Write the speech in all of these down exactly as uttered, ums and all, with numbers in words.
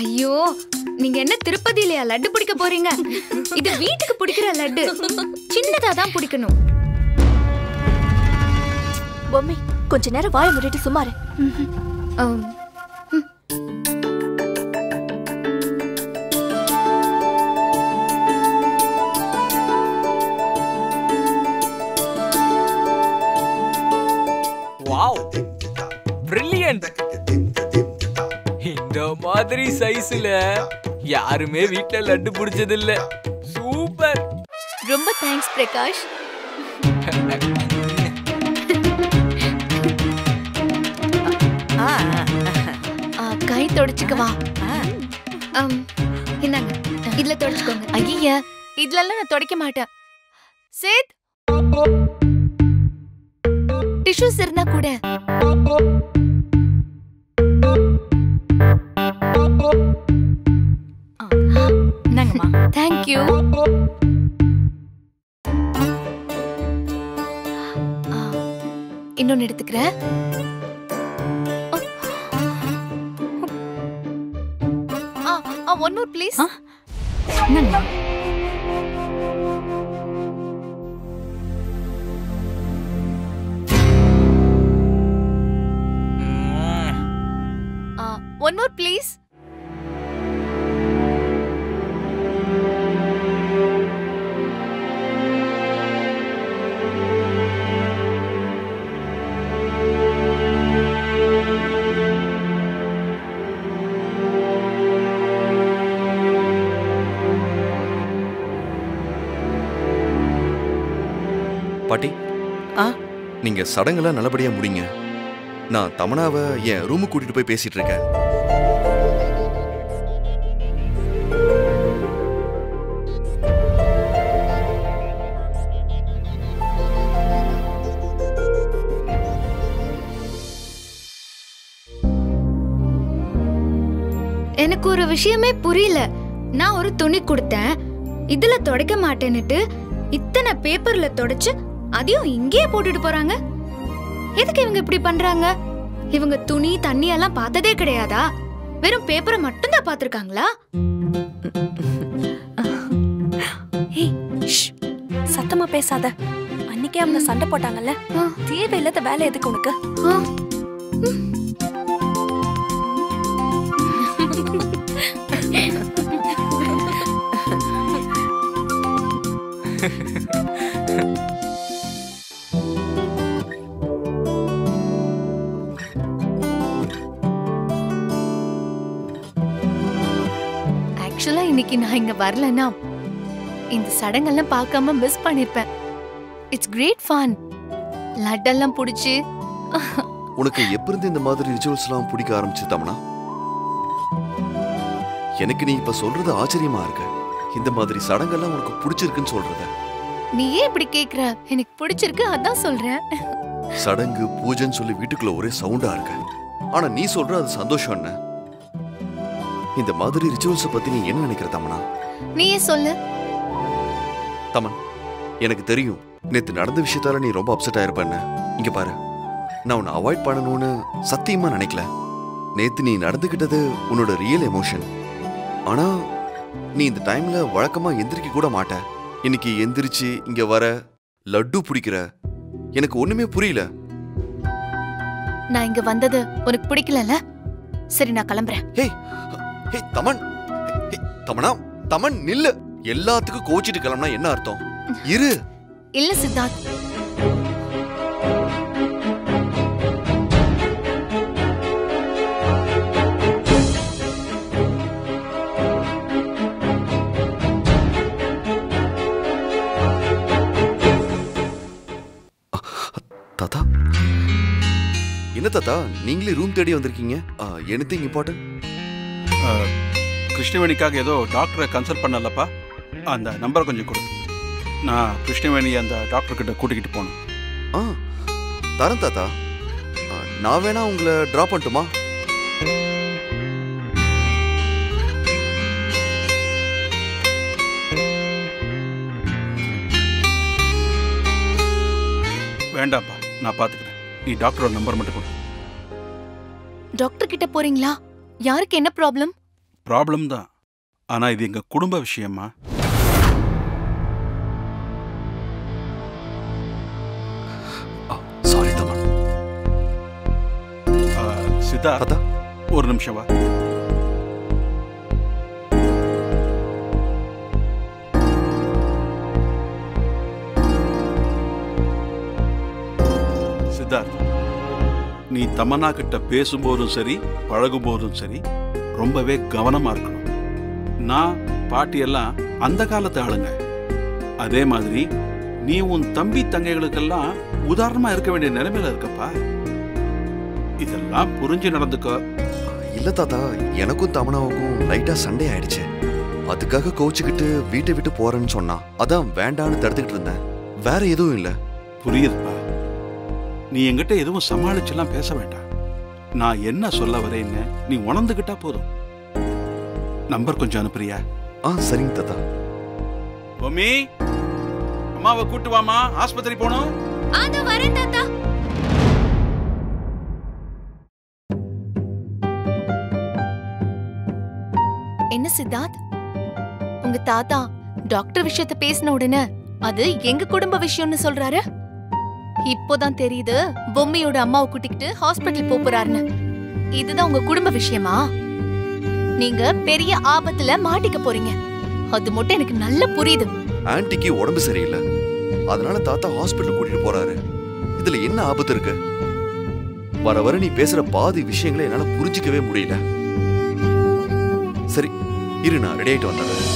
ஐயோ நீங்க என்ன திருப்பதியில லட்டு பிடிக்க போறீங்க? இது வீட்டுக்கு பிடிக்கிற லட்டு, சின்னதா தான் பிடிக்கணும். மம்மி கொஞ்ச நேரம் வாயை மூடிட்டு சும்மா இரு. Wow brilliant. இந்த மாதிரி சைஸ்ல யாருமே வீட்ல லட்டு புடிச்சது இல்ல. சூப்பர், ரொம்ப தேங்க்ஸ் பிரகாஷ். கை தொடச்சுக்கவா? என்னங்க இதுல தொடச்சுக்கோங்க. ஐயா இதுல எல்லாம் நான் தொடக்க மாட்டேன். சேத் டிஷ்யூஸ் இருந்தா கூட. Thank you. இன்னொன்னு எடுத்துக்கிறேன். One more please. நன்னா one more please. பாட்டி, நீங்க சடங்குல நல்லபடியா முடிங்க. நான் தமனாவை என் ரூமுக்கு கூட்டிட்டு போய் பேசிட்டு இருக்கேன். எனக்கு ஒரு விஷயமே புரியல. நான் ஒரு துணி கொடுத்தேன், இதுல தொடக்க மாட்டேன்னுட்டு இத்தனை பேப்பர்ல தொடச்சு அதையும் இங்கேயே போட்டுட்டு போறாங்க. எதுக்கு இவங்க இப்படி பண்றாங்க? இவங்க துணி தண்ணி எல்லாம் பார்த்ததே கிடையாதா? வெறும் பேப்பரை மட்டும் தான் பார்த்திருக்காங்களா? சத்தமா பேசாத. அன்னைக்கே அவங்க சண்டை போட்டாங்கல்ல, தேவையில்லாத வேலை எதுக்கு உனக்கு? நான் இங்க வரலனா இந்த சடங்கெல்லாம் பார்க்காம மிஸ் பண்ணிருப்பேன். It's great fun. லட்டெல்லாம் புடிச்சு. உங்களுக்கு எப்பறம் இந்த மாதிரி ரிச்சுவல்ஸ்லாம் புடிக்க ஆரம்பிச்சது தமனா? எனக்கு நீ இப்ப சொல்றது ஆச்சரியமா இருக்கு. இந்த மாதிரி சடங்கெல்லாம் உங்களுக்கு பிடிச்சிருக்குன்னு சொல்றத நீ ஏன் இப்படி கேக்குற? எனக்கு பிடிச்சிருக்கு அதான் சொல்றேன். சடங்கு பூஜைன்னு சொல்லி வீட்டுக்குள்ள ஒரே சவுண்டா இருக்கு. ஆனா நீ சொல்ற அது சந்தோஷம் என்ன? இந்த மாதிரி ரிச்சுவல்ஸ் பத்தி நீ என்ன நினைக்கிற தமனா? நீயே சொல்லு. தமன், எனக்கு தெரியும் நேத்து நடந்த விஷயத்தால நீ ரொம்ப அப்செட் ஆயிருப்பேன்னு. இங்க பாரு, நான் உன்னை அவாய்ட் பண்ணணும்னு சத்தியமா நினைக்கல. நேத்து நீ நடந்துகிட்டது உன்னோட ரியல் எமோஷன். ஆனா நீ இந்த டைம்ல வழக்கமா எந்திரிக்க கூட மாட்ட. இன்னைக்கு எந்திரிச்சு இங்க வர, லட்டு பிடிக்கிற, எனக்கு ஒண்ணுமே புரியல. நான் இங்க வந்தது உனக்கு பிடிக்கலல்ல? சரி நான் கிளம்புறேன். ஹே தமன், ஹே தமனா, தமன் நில்லு. எல்லாத்துக்கும் கோச்சிட்டு கிளம்புனா என்ன அர்த்தம்? இரு. இல்ல சித்தார்த், தாத்தா என்ன தாத்தா நீங்களே ரூம் தேடி வந்திருக்கீங்க? Anything important? கிருஷ்ணவேணிக்காக ஏதோ டாக்டரை கன்சல்ட் பண்ணலப்பா. அந்த நம்பரை கொஞ்சம் கொடு, நான் கிருஷ்ணவேணி அந்த டாக்டர்கிட்ட கூட்டிக்கிட்டு போனேன். ஆ தரேன் தாத்தா. நான் வேணா உங்களை ட்ராப் பண்ணட்டுமா? வேண்டாம்ப்பா, நான் பார்த்துக்கிறேன். நீ டாக்டரோட நம்பர் மட்டும் கொடு. டாக்டர் கிட்ட போறீங்களா? யாருக்கு என்ன ப்ராப்ளம்? ப்ராப்ளம் தான். ஆனால் இது எங்கள் குடும்ப விஷயமா? சாரி தமன். சித்தார்த்தா ஒரு நிமிஷம் வா. சித்தார்த், நீ தமன்னா கிட்ட பேசும்போதும் சரி பழகும்போதும் சரி ரொம்பவே கவனமா இருக்கணும். நான் பாட்டியெல்லாம் அந்த காலத்து ஆளுங்க. அதே மாதிரி நீ உன் தம்பி தங்கைகளுக்கெல்லாம் உதாரணமா இருக்க வேண்டிய நிலைமையில இருக்கப்பா. இதெல்லாம் புரிஞ்சு நடந்துக்க. இல்ல தாத்தா, எனக்கும் தமனாவுக்கும் லைட்டா சண்டை ஆயிடுச்சு. அதுக்காக கோச்சுக்கிட்டு வீட்டை விட்டு போறேன்னு சொன்னா அதான் வேண்டான்னு தடுத்துக்கிட்டு இருந்தேன். வேற எதுவும் இல்லை. புரியுதுப்பா. நீ என்கிட்ட எதுவும் சமாளிச்செல்லாம் பேச வேண்டாம். நான் என்ன சொல்ல வரேன்னு நீ உணர்ந்துகிட்டா போதும். நம்பர் கொஞ்சம் அனுப்புறியா? ஆ சரிங்க தாத்தா. பொம்மி, அம்மாவை கூட்டு வாமா, ஆஸ்பத்திரி போகணும். அது வரேன் தாத்தா. என்ன சித்தார்த், உங்க தாத்தா டாக்டர் விஷயத்தை பேசின உடனே அது எங்க குடும்ப விஷயம்னு சொல்றாரு? இப்போதான் தெரியுது பொம்மையோட அம்மாவை கூட்டிக்கிட்டு ஹாஸ்பிட்டல் போறாருன்னு. இதுதான் உங்க குடும்ப விஷயமா? நீங்க பெரிய ஆபத்துல மாட்டிக்க போறீங்க. அது மட்டும் எனக்கு நல்லா புரியுது. ஆன்ட்டிக்கு உடம்பு சரியில்லை, அதனால தாத்தா ஹாஸ்பிட்டல் கூட்டிட்டு போறாரு. இதுல என்ன ஆபத்து இருக்கு? வர வர நீ பேசுற பாதி விஷயங்களை என்னால புரிஞ்சிக்கவே முடியல. சரி இரு, நான் ரெடி ஆயிட்டு வந்தேன்.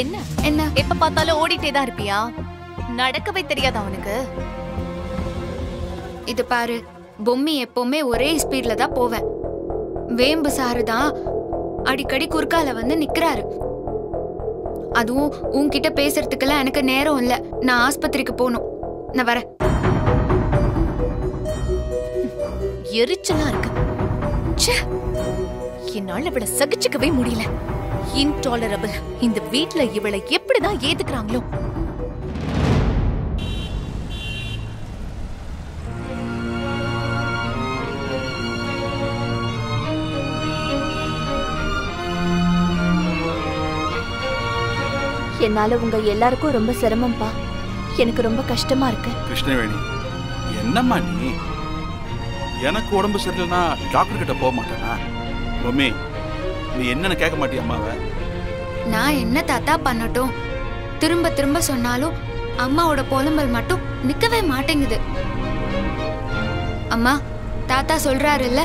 என்ன என்ன எப்ப பார்த்தாலும் ஓடிட்டே தான் இருப்பியா? நடக்கவே தெரியாத அவனுக்கு. இது பாரு பொம்மி, எப்பவுமே ஒரே ஸ்பீட்ல தான் போவேன். வேம்பு சாருதான் அடிக்கடி குறுக்கால வந்து நிக்கிறாரு. அதுவும் உன்கிட்ட பேசுறதுக்கெல்லாம் எனக்கு நேரம் இல்ல. நான் ஆஸ்பத்திரிக்கு போகணும். நான் வரேன். எரிச்சலா இருக்கு. என்னால இவளை சகிச்சுக்கவே முடியல. இன்டாலரபிள். இந்த வீட்டுல இவளை எப்படிதான் ஏத்துக்கிறாங்களோ? என்னால உங்க எல்லாருக்கும் ரொம்ப சிரமம்பா. எனக்கு ரொம்ப கஷ்டமா இருக்கு. கிருஷ்ணவேணி என்னம்மா நீ? எனக்கு உடம்பு சரியில்லைன்னா டாக்டர் கிட்ட போக மாட்டேனா? பொம்மி, நீ என்னன்னு கேட்க மாட்டியம்மாவை? நான் என்ன தாத்தா பண்ணட்டும்? திரும்ப திரும்ப சொன்னாலும் அம்மாவோட புலம்பல் மட்டும் நிக்கவே மாட்டேங்குது. அம்மா, தாத்தா சொல்றாருல்ல,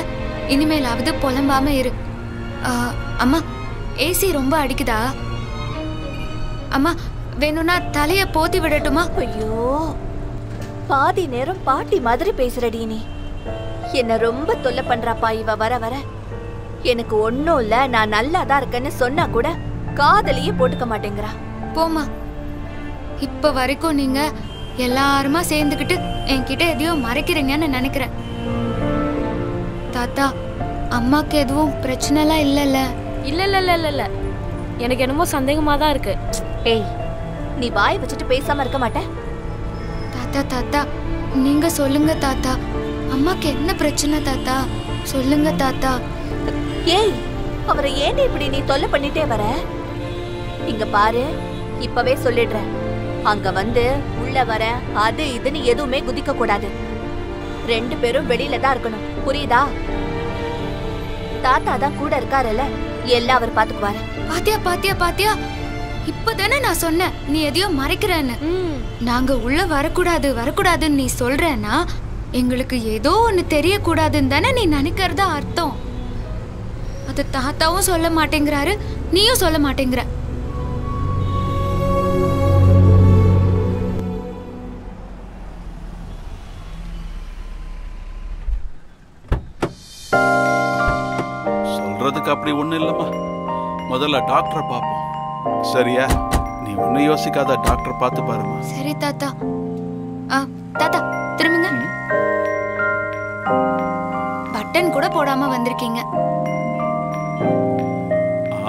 இனிமேலாவது புலம்பாம இரு. அம்மா, ஏசி ரொம்ப அடிக்குதா? அம்மா, வேணும்னா தலைய போத்தி விடட்டுமா? ஐயோ, பாதி நேரம் பாட்டி மாதிரி பேசுறடி நீ. என்ன ரொம்ப தொல்லை பண்றாப்பா இவ. வர வர எனக்கு ஒண்ணும் இல்ல, நான் நல்லா தான் இருக்கேன்னு சொன்னா கூட காதலியே போட்டுக்க மாட்டேங்கிறா. போமா. இப்ப வரைக்கும் நீங்க எல்லாருமா சேர்ந்துக்கிட்டு என்கிட்ட எதையோ மறைக்கிறீங்கன்னு நினைக்கிறேன். தாத்தா, அம்மாக்கு எதுவும் பிரச்சனை எல்லாம் இல்லல்ல? இல்ல இல்ல இல்ல இல்ல இல்ல, எனக்கு என்னமோ சந்தேகமா தான் இருக்கு. ஏய், நீ வாய் வச்சுட்டு பேசாம இருக்க மாட்டே. தாத்தா தாத்தா நீங்க சொல்லுங்க தாத்தா, அம்மாக்கு என்ன பிரச்சனை தாத்தா? சொல்லுங்க தாத்தா. ஏய், அவரை ஏன் இப்படி நீ தொல்லை பண்ணிட்டே வர? இங்க பாரு, இப்பவே சொல்லிடுறேன், அங்க வந்து உள்ள வர அது இதுன்னு எதுவுமே குதிக்க கூடாது. ரெண்டு பேரும் வெளியில தான் இருக்கணும், புரியுதா? தாத்தா தான் கூட இருக்காருல்ல, எல்லாம் அவர் பாத்துக்குவாரு. பாத்தியா பாத்தியா பாத்தியா, இப்பதானே நான் சொன்னேன் நீ எதையோ மறைக்கிறன்னு. நாங்க உள்ள வரக்கூடாது வரக்கூடாதுன்னு நீ சொல்றேன்னா எங்களுக்கு ஏதோ ஒண்ணு தெரியக்கூடாதுன்னு தானே நீ நினைக்கிறதா அர்த்தம். அது தாத்தாவும் சொல்ல மாட்டேங்கிறாரு, நீயும் சொல்ல மாட்டேங்கிற. சொல்றதுக்கு அப்படி ஒண்ணு இல்லம்மா, முதல்ல டாக்டரை பாப்போம் சரியா? ஒன்னு யோசிக்காத டாக்டர் பார்த்து பாருமா. சரி தாத்தா. ஆ தாத்தா திரும்புங்க. பட்டன் கூட போடாம வந்திருக்கீங்க.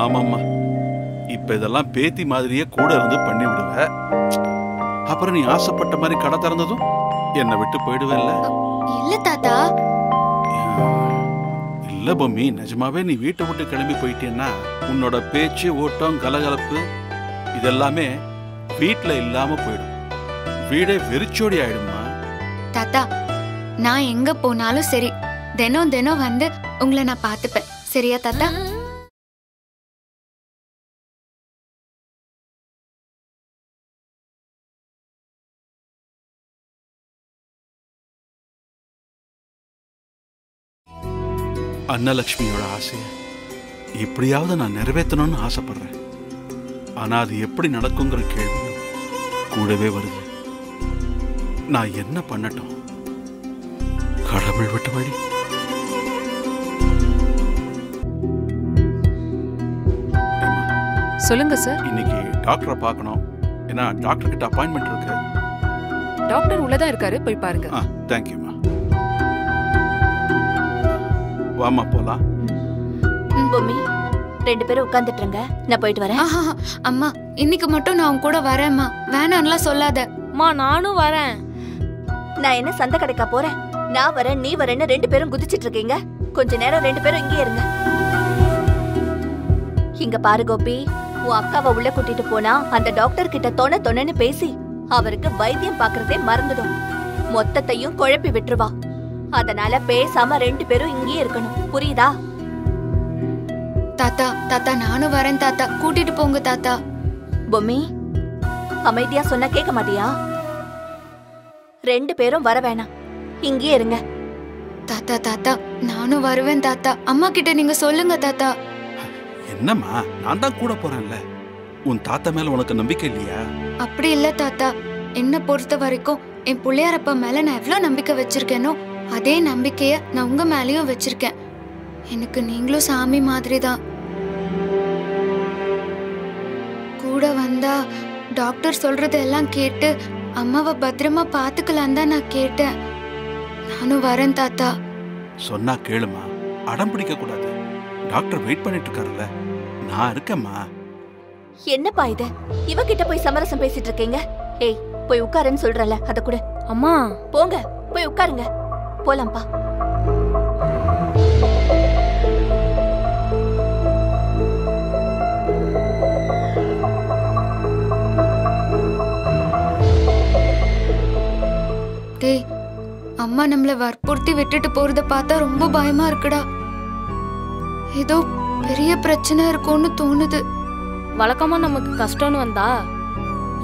ஆமாம்மா. இப்ப இதெல்லாம் பேத்தி மாதிரியே கூட இருந்து பண்ணி விடுவே. அப்புறம் நீ ஆசைப்பட்ட மாதிரி கடை திறந்ததும் என்னை விட்டு போயிடுவேல்ல. இல்ல தாத்தா. இல்ல பொம்மி, நிஜமாவே நீ வீட்டை விட்டு கிளம்பி போயிட்டேன்னா உன்னோட பேச்சு ஓட்டம் கலகலப்பு இதெல்லாமே வீட்டுல இல்லாம போயிடும். வீடே வெறிச்சோடி ஆயிடுமா. தாத்தா நான் எங்க போனாலும் சரி தினம் தினம் வந்து உங்களை நான் பாத்துப்பேன். சரியா தாத்தா? அன்னலக்ஷ்மியோட ஆசையை எப்படியாவது நான் நிறைவேற்றணும்னு ஆசைப்படுறேன். ஆனால் அது எப்படி நடக்குங்கிற கேள்வி கூடவே வருது. நான் என்ன பண்ணட்டும்? கடவுள் விட்ட வழி. சொல்லுங்க சார். இன்னைக்கு டாக்டரை பார்க்கணும். ஏன்னா டாக்டர் கிட்ட அப்பாயின்மெண்ட் இருக்கு. டாக்டர் உள்ளதான் இருக்காரு, போய் பாருங்க. ஆ தேங்க்யூ. வாமா போலாம். பொம்மி ரெண்டு பேரும் உட்கார்ந்துட்டுங்க, நான் போயிட்டு வரேன். அம்மா இன்னைக்கு மட்டும் நான் உன் கூட வரேம்மா. வேணாம்லாம் சொல்லாத. அம்மா நானும் வரேன். நான் என்ன சந்தை கடைக்கா போறேன்? நான் வரேன் நீ வரேன்னு ரெண்டு பேரும் குதிச்சிட்டு இருக்கீங்க. கொஞ்ச நேரம் ரெண்டு பேரும் இங்கே இருங்க. இங்க பாரு கோபி, உன் அக்காவை உள்ள கூட்டிட்டு போனா அந்த டாக்டர் கிட்ட தொண தொணன்னு பேசி அவருக்கு வைத்தியம் பாக்குறதே மறந்துடும். மொத்தத்தையும் குழப்பி விட்டுருவா. அதனால பேசாம ரெண்டு பேரும் இங்கேயே இருக்கணும், புரியுதா? தாத்தா தாத்தா நானும் வரேன் தாத்தா, கூட்டிட்டு போங்க தாத்தா. பொம்மி அமைதியா சொன்னா கேட்க மாட்டியா? ரெண்டு பேரும் வர வேணாம், இங்கேயே இருங்க. தாத்தா தாத்தா நானும் வருவேன் தாத்தா. அம்மா கிட்ட நீங்க சொல்லுங்க தாத்தா. என்னம்மா நான் தான் கூட போறேன்ல. உன் தாத்தா மேல உனக்கு நம்பிக்கை இல்லையா? அப்படி இல்ல தாத்தா, என்ன பொறுத்த வரைக்கும் என் பிள்ளையாரப்பா மேல நான் எவ்வளவு நம்பிக்கை வச்சிருக்கேனோ அதே நம்பிக்கைய நான் உங்க மேலயும் வச்சிருக்கேன். எனக்கு நீங்களும் சாமி மாதிரி தான். கூட வந்தா டாக்டர் சொல்றதெல்லாம் கேட்டு அம்மாவை பத்திரமா பாத்துக்கலாம் தான் நான் கேட்டேன். நானும் வரேன் தாத்தா. சொன்னா கேளுமா, அடம் பிடிக்க கூடாது. டாக்டர் வெயிட் பண்ணிட்டு இருக்காருல்ல, நான் இருக்கேம்மா. என்னப்பா இத இவகிட்ட போய் சமரசம் பேசிட்டு இருக்கீங்க? ஏய் போய் உட்காருன்னு சொல்றல, அத கூட. அம்மா போங்க போய் உட்காருங்க, போலாம்பா. டேய் அம்மா நம்மள வற்புறுத்தி விட்டுட்டு போறத பார்த்தா ரொம்ப பயமா இருக்குடா. ஏதோ பெரிய பிரச்சனை இருக்கும்னு தோணுது. வழக்கமா நமக்கு கஷ்டம்னு வந்தா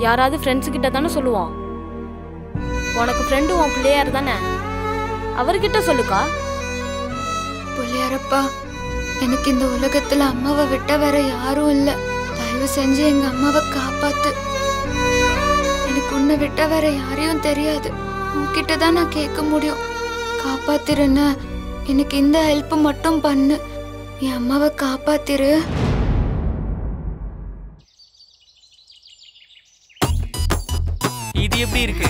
யாராவது ஃப்ரெண்ட்ஸ் கிட்ட தானே சொல்லுவோம். உனக்கு ஃப்ரெண்டு உன் பிள்ளையார் தானே, அவர்கிட்ட சொல்லுக்கா. புள்ளியாரப்பா எனக்கு இந்த உலகத்துல அம்மாவை விட்ட வேற யாரும் இல்ல. தயவு செஞ்சு எங்க அம்மாவை காப்பாத்து. எனக்கு உன்னை விட்ட வேற யாரையும் தெரியாது. உன்கிட்ட தான் நான் கேட்க முடியும். காப்பாத்திருன்னு எனக்கு இந்த ஹெல்ப் மட்டும் பண்ணு. என் அம்மாவை காப்பாத்திரு. இது எப்படி இருக்கு?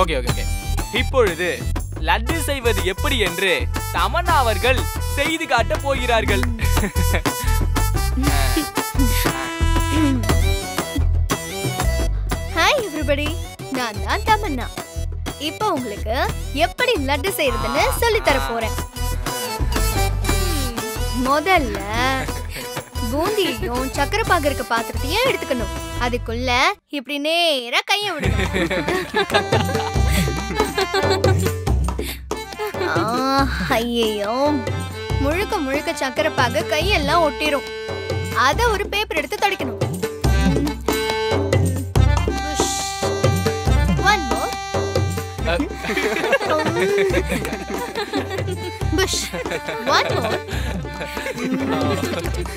Okay okay okay. இப்பொழுது லட்டு செய்வது எப்படி என்று தமன்னா அவர்கள் செய்து காட்ட போகிறார்கள். ஹாய் எவ்ரிபடி, நான் தான் தமன்னா. இப்போ உங்களுக்கு எப்படி லட்டு செய்யறதுன்னு சொல்லி தர போறேன். முதல்ல பூந்தியையும் சக்கரை பாகு இருக்க பாத்திரத்தையும் எடுத்துக்கணும். அதுக்குள்ள இப்படி நேரா கைய விடணும். ஐயோ முழுக்க முழுக்க சக்கரை பாகு கையெல்லாம் ஒட்டிரும். அத ஒரு பேப்பர் எடுத்து துடைக்கணும். One more push. One more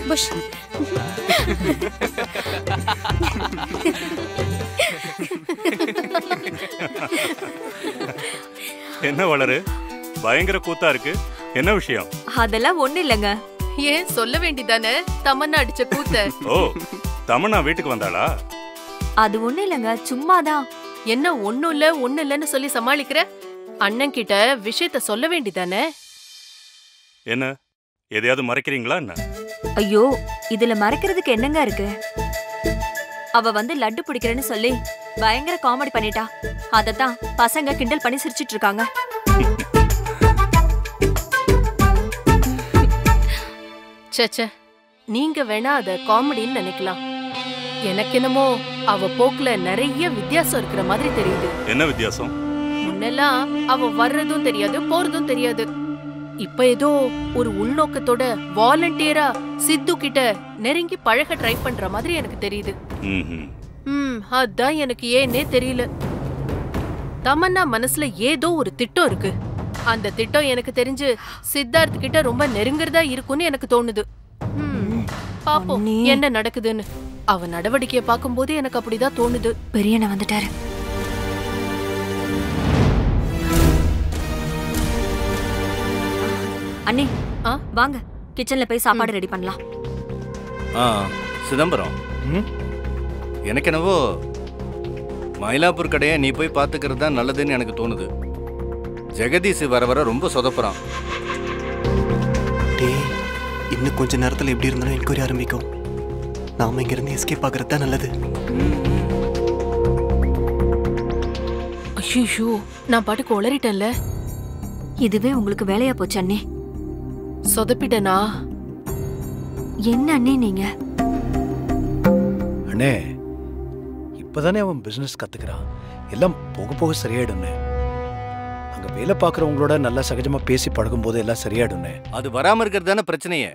push. என்ன வளரு, பயங்கர கூத்தா இருக்கு, என்ன விஷயம்? அதெல்லாம் ஒண்ணு இல்லங்க. ஏன் சொல்ல வேண்டியதானே தமன்னா அடிச்ச கூத்து. ஓ தமன்னா வீட்டுக்கு வந்தாளா? அது ஒண்ணு இல்லங்க, சும்மாதான். என்ன ஒண்ணு இல்ல ஒண்ணு இல்லன்னு சொல்லி சமாளிக்கிற? அண்ணன் கிட்ட விஷயத்தை சொல்ல வேண்டியதானே. என்ன எதையாவது மறைக்கிறீங்களா என்ன? ஐயோ இதுல மறைக்கிறதுக்கு என்னங்க இருக்கு? அவ வந்து லட்டு பிடிக்கிறேன்னு சொல்லி பயங்கர காமெடி பண்ணிட்டா. அததான் பசங்க கிண்டல் பண்ணி சிரிச்சிட்டு இருக்காங்க. சச்சே நீங்க வேணா அத காமெடின்னு நினைக்கலாம். எனக்கு என்னமோ அவ போக்குல நிறைய வித்தியாசம் இருக்கிற மாதிரி தெரியுது. என்ன வித்தியாசம்? முன்னெல்லாம் அவ வர்றதும் தெரியாது போறதும் தெரியாது. இப்ப ஏதோ ஒரு உள்நோக்கத்தோட வாலண்டியரா சித்து கிட்ட நெருங்கி பழக ட்ரை பண்ற மாதிரி எனக்கு தெரியுது. ம் அதான் எனக்கு ஏன்னே தெரியல. தமன்னா மனசுல ஏதோ ஒரு திட்டம் இருக்கு. அந்த திட்டம் எனக்கு தெரிஞ்சு சித்தார்த் கிட்ட ரொம்ப நெருங்கறதா இருக்கும்னு எனக்கு தோணுது. பாப்போம் என்ன நடக்குதுன்னு. அவ நடவடிக்கையை பார்க்கும்போது எனக்கு அப்படிதான் தோணுது. பெரியண்ண வந்துட்டாரு. அண்ணே வாங்க கிச்சன்ல போய் சாப்பாடு ரெடி பண்ணலாம். சிதம்பரம், எனக்கு என்னவோ மயிலாப்பூர் கடையை நீ போய் பார்த்துக்கிறது தான் நல்லதுன்னு எனக்கு தோணுது. ஜெகதீஷ் வர வர ரொம்ப சொதப்புறான். இன்னும் கொஞ்ச நேரத்தில் எப்படி இருந்தாலும் என்கொயரி ஆரம்பிக்கும். நாம இங்கிருந்து எஸ்கேப் ஆகிறது தான் நல்லது. ஐயோ நான் பாட்டுக்கு உளறிட்டேன்ல. இதுவே உங்களுக்கு வேலையா போச்சு அண்ணே. சொதப்பிட்டனா என்ன அண்ணே நீங்க? அண்ணே இப்பதானே அவன் பிசினஸ் கத்துக்கிறான். எல்லாம் போக போக சரியாயிடும். வேலை பார்க்குறவங்களோட நல்லா சகஜமா பேசி பழகும் போது எல்லாம் சரியாயிடும். அது வராம இருக்கிறது தானே பிரச்சனையே.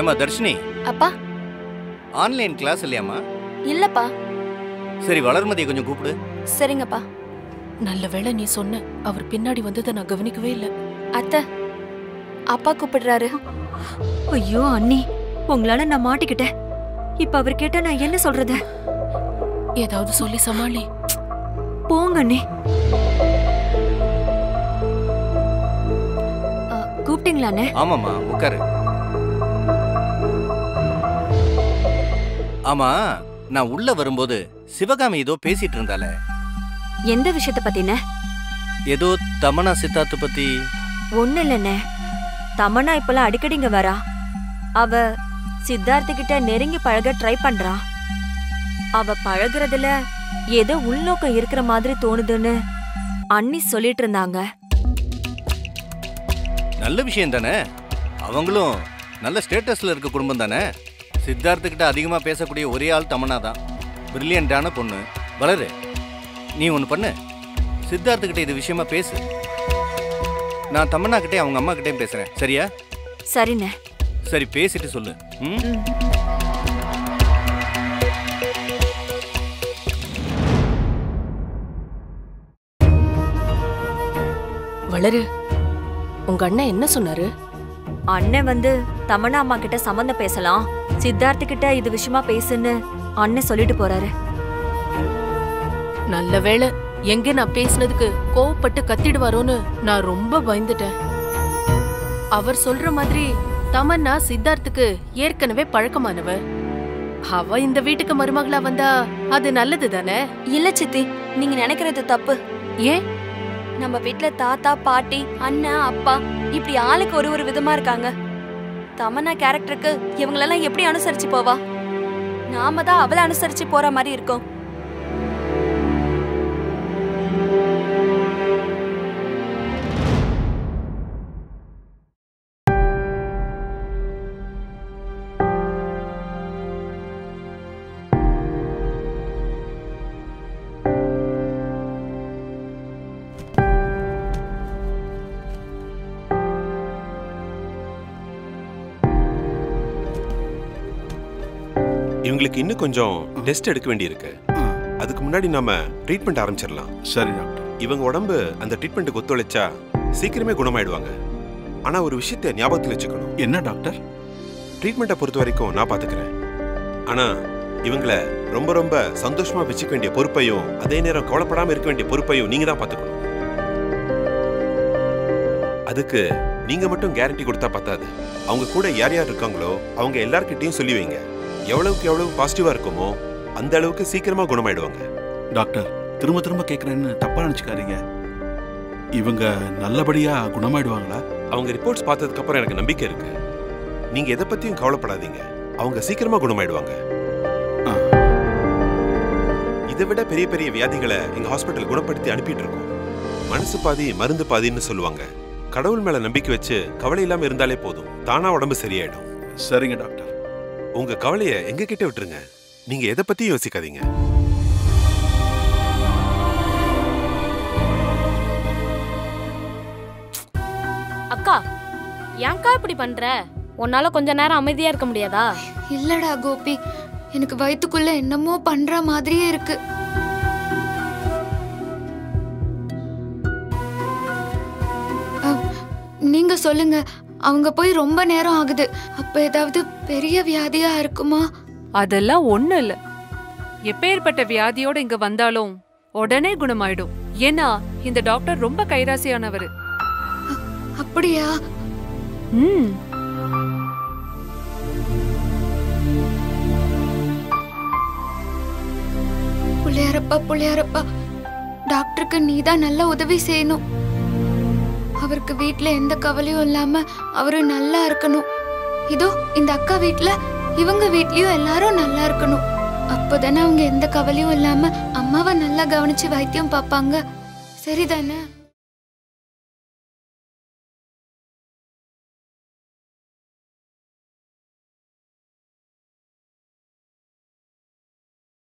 ஏமா தர்ஷினி, அப்பா ஆன்லைன் கிளாஸ் இல்லையாமா? இல்லப்பா. சரி வளர்மதியை கொஞ்சம் கூப்பிடு. சரிங்கப்பா. நல்ல வேளை நீ சொன்ன, அவர் பின்னாடி வந்ததை நான் கவனிக்கவே இல்லை. அத்தை அப்பா கூப்பிடுறாரு. ஐயோ அண்ணி உங்களால நான் மாட்டிக்கிட்டேன். இப்ப அவர் கேட்டா நான் என்ன சொல்றது? ஏதாவது சொல்லி சமாளி போங்க அண்ணி. கூப்பிட்டீங்களா அண்ணே? ஆமாமா உட்காரு. ஆமா நான் உள்ள வரும்போது சிவகாமி ஏதோ பேசிட்டு இருந்தால. எந்த விஷயத்த பத்தின? ஏதோ தமன்னா சித்தார்த்த பத்தி. ஒண்ணு இல்லண்ணே, தமன்னா இப்பெல்லாம் அடிக்கடிங்க வரா. அவ சித்தார்த்துக்கிட்ட நெருங்கி பழக ட்ரை பண்றா. அவ பழகுறதுல ஏதோ உள்நோக்கம் இருக்கிற மாதிரி தோணுதுன்னு அண்ணி சொல்லிட்டு இருந்தாங்க. நல்ல விஷயம் தானே. அவங்களும் நல்ல ஸ்டேட்டஸ்ல இருக்க குடும்பம் தானே. சித்தார்த்துக்கிட்ட அதிகமா பேசக்கூடிய ஒரே ஆள் தமன்னா தான். பிரில்லியண்டான பொண்ணு. வளரு, நீ ஒன்று பண்ணு, சித்தார்த்துக்கிட்ட இது விஷயமா பேசு. நான் தமன்னா கிட்டே அவங்க அம்மா கிட்டே பேசுறேன். சரியா? சரிண்ணே. சரி பேசிட்டு சொல்லு. வளரு, உங்க அண்ணன் என்ன சொன்னாரு? அண்ணன் வந்து தமன்னா அம்மா கிட்ட சம்பந்தம் பேசலாம், சித்தார்த்து கிட்ட இது விஷயமா பேசுன்னு அண்ணன் சொல்லிட்டு போறாரு. நல்ல வேளை எங்க நான் பேசினதுக்கு கோவப்பட்டு கத்திடுவாரோன்னு நான் ரொம்ப பயந்துட்டேன். அவர் சொல்ற மாதிரி தமன்னா சித்தார்த்துக்கு ஏற்கனவே பழக்கமானவ. அவ இந்த வீட்டுக்கு மருமகளா வந்தா அது நல்லது தானே? இல்ல சித்தி, நீங்க நினைக்கிறது தப்பு. ஏன்? நம்ம வீட்டுல தாத்தா பாட்டி அண்ணன் அப்பா இப்படி ஆளுக்கு ஒரு ஒரு விதமா இருக்காங்க. தமன்னா கேரக்டருக்கு இவங்களெல்லாம் எப்படி அனுசரிச்சு போவா? நாம தான் அவளை அனுசரிச்சு போற மாதிரி இருக்கோம். உங்களுக்கு இன்னும் கொஞ்சம் டெஸ்ட் எடுக்க வேண்டியிருக்கு. அதுக்கு முன்னாடி நாம ட்ரீட்மெண்ட் ஆரம்பிச்சிடலாம். சரி டாக்டர். இவங்க உடம்பு அந்த ட்ரீட்மெண்ட்டுக்கு ஒத்துழைச்சா சீக்கிரமே குணமாயிடுவாங்க. ஆனா ஒரு விஷயத்தை ஞாபகத்தில் வச்சுக்கணும். என்ன டாக்டர்? ட்ரீட்மெண்ட்டை பொறுத்த வரைக்கும் நான் பார்த்துக்கிறேன். ஆனா இவங்களை ரொம்ப ரொம்ப சந்தோஷமா வெச்சுக்க வேண்டிய பொறுப்பையும் அதே நேரம் கவலைப்படாம இருக்க வேண்டிய பொறுப்பையும் நீங்க தான் பாத்துக்கணும். அதுக்கு நீங்க மட்டும் கேரண்டி கொடுத்தா பத்தாது. அவங்க கூட யார் யார் இருக்காங்களோ அவங்க எல்லார்கிட்டயும் சொல்லி வைங்க. எவ்வளவுக்கு எவ்வளவு பாசிட்டிவா இருக்குமோ அந்த அளவுக்கு சீக்கிரமா குணமாயிடுவாங்க. டாக்டர் திரும்ப திரும்ப கேக்குறேன்னு தப்பா நினைச்சுக்காதீங்க. இவங்க நல்லபடியா குணமாயிடுவாங்களா? அவங்க ரிப்போர்ட்ஸ் பார்த்ததுக்கு அப்புறம் எனக்கு நம்பிக்கை இருக்கு. நீங்க எதை பத்தியும் கவலைப்படாதீங்க. அவங்க சீக்கிரமா குணமாயிடுவாங்க. இதை விட பெரிய பெரிய வியாதிகளை எங்க ஹாஸ்பிட்டல் குணப்படுத்தி அனுப்பிட்டு இருக்கோம். மனசு பாதி மருந்து பாதின்னு சொல்லுவாங்க. கடவுள் மேல நம்பிக்கை வச்சு கவலை இல்லாம இருந்தாலே போதும், தானா உடம்பு சரியாயிடும். சரிங்க டாக்டர், உங்க கவலையை எங்க கிட்ட விட்டுருங்க. நீங்க எதை பத்தி யோசிக்காதீங்க. அக்கா ஏன்கா இப்படி பண்ற? உன்னால கொஞ்ச நேரம் அமைதியா இருக்க முடியாதா? இல்லடா கோபி, எனக்கு வயிற்றுக்குள்ள என்னமோ பண்ற மாதிரியே இருக்கு. நீங்க சொல்லுங்க, அவங்க போய் ரொம்ப நேரம் ஆகுது. அப்ப ஏதாவது பெரிய வியாதியா இருக்குமா? அதெல்லாம் ஒண்ணு இல்ல. எப்பேற்பட்ட வியாதியோட இங்க வந்தாலும் உடனே குணமாயிடும். ஏன்னா இந்த டாக்டர் ரொம்ப கைராசியானவர். அப்படியா? ம். புள்ளையாரப்பா புள்ளையாரப்பா, டாக்டருக்கு நீதான் நல்ல உதவி செய்யணும். அவருக்கு வீட்டுல எந்த கவலையும் இல்லாம அவரு நல்லா இருக்கணும். இதோ இந்த அக்கா வீட்டுல இவங்க வீட்லயும் எல்லாரும் நல்லா இருக்கணும். அப்பதானே அவங்க எந்த கவலையும் இல்லாம அம்மாவை நல்லா கவனிச்சு வைத்தியம் பார்ப்பாங்க. சரிதானே?